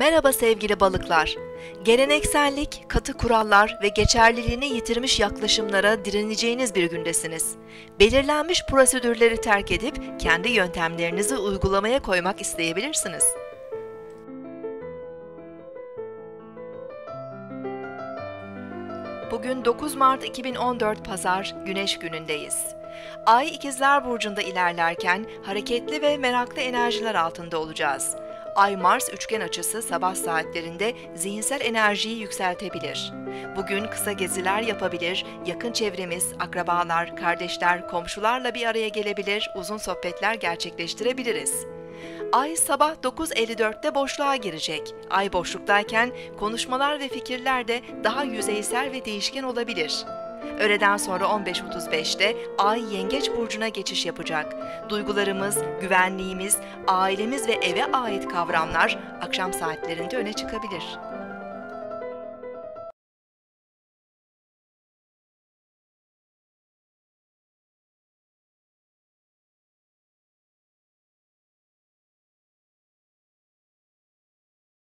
Merhaba sevgili balıklar. Geleneksellik, katı kurallar ve geçerliliğini yitirmiş yaklaşımlara direneceğiniz bir gündesiniz. Belirlenmiş prosedürleri terk edip kendi yöntemlerinizi uygulamaya koymak isteyebilirsiniz. Bugün 9 Mart 2014 Pazar, Güneş günündeyiz. Ay İkizler Burcu'nda ilerlerken hareketli ve meraklı enerjiler altında olacağız. Ay-Mars üçgen açısı sabah saatlerinde zihinsel enerjiyi yükseltebilir. Bugün kısa geziler yapabilir, yakın çevremiz, akrabalar, kardeşler, komşularla bir araya gelebilir, uzun sohbetler gerçekleştirebiliriz. Ay sabah 9:54'te boşluğa girecek. Ay boşluktayken konuşmalar ve fikirler de daha yüzeysel ve değişken olabilir. Öğleden sonra 15:35'te Ay Yengeç Burcu'na geçiş yapacak. Duygularımız, güvenliğimiz, ailemiz ve eve ait kavramlar akşam saatlerinde öne çıkabilir.